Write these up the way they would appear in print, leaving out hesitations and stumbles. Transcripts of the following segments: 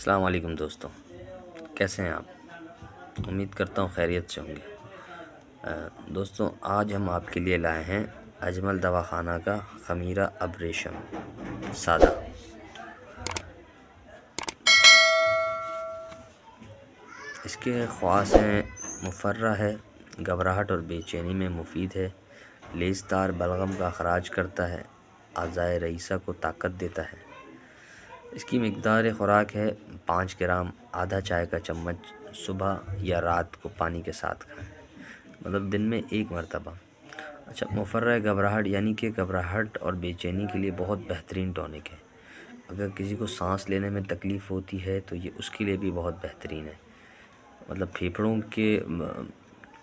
अस्सलाम वालेकुम दोस्तों, कैसे हैं आप। उम्मीद करता हूँ खैरियत से होंगे। दोस्तों आज हम आपके लिए लाए हैं अजमल दवाखाना का खमीरा अब्रेशम सादा। इसके ख़्वास हैं मुफर्रा है, घबराहट और बेचैनी में मुफीद है, लेज़दार बलगम का अखराज करता है, आज़ाए रईसा को ताकत देता है। इसकी मकदार ख़ुराक है 5 ग्राम, आधा चाय का चम्मच सुबह या रात को पानी के साथ खाएँ, मतलब दिन में 1 मरतबा। अच्छा, मुफर्रा घबराहट यानी कि घबराहट और बेचैनी के लिए बहुत बेहतरीन टॉनिक है। अगर किसी को सांस लेने में तकलीफ़ होती है तो ये उसके लिए भी बहुत बेहतरीन है, मतलब फेफड़ों के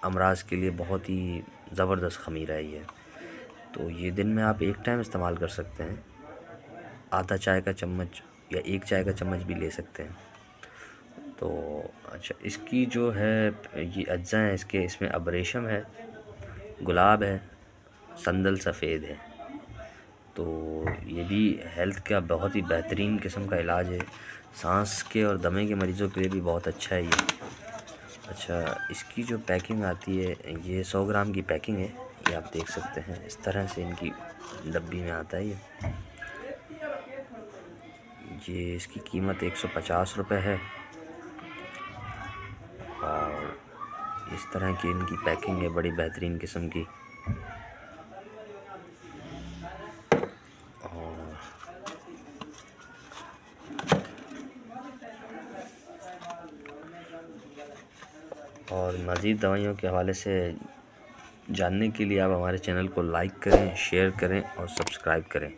अमराज के लिए बहुत ही ज़बरदस्त खमीरा है ये। तो ये दिन में आप 1 टाइम इस्तेमाल कर सकते हैं, आधा चाय का चम्मच या 1 चाय का चम्मच भी ले सकते हैं। तो अच्छा, इसकी जो है ये अज्जा हैं इसके, इसमें अब्रेशम है, गुलाब है, संदल सफ़ेद है। तो ये भी हेल्थ का बहुत ही बेहतरीन किस्म का इलाज है, सांस के और दमे के मरीज़ों के लिए भी बहुत अच्छा है ये। अच्छा, इसकी जो पैकिंग आती है ये 100 ग्राम की पैकिंग है, ये आप देख सकते हैं इस तरह से इनकी डब्बी में आता है ये। इसकी कीमत 150 रुपये है और इस तरह की इनकी पैकिंग है, बड़ी बेहतरीन किस्म की। और मज़ीद दवाइयों के हवाले से जानने के लिए आप हमारे चैनल को लाइक करें, शेयर करें और सब्सक्राइब करें।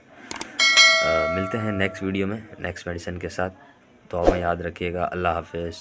मिलते हैं नेक्स्ट वीडियो में नेक्स्ट मेडिसिन के साथ। तो हमें याद रखिएगा। अल्लाह हाफ़िज़।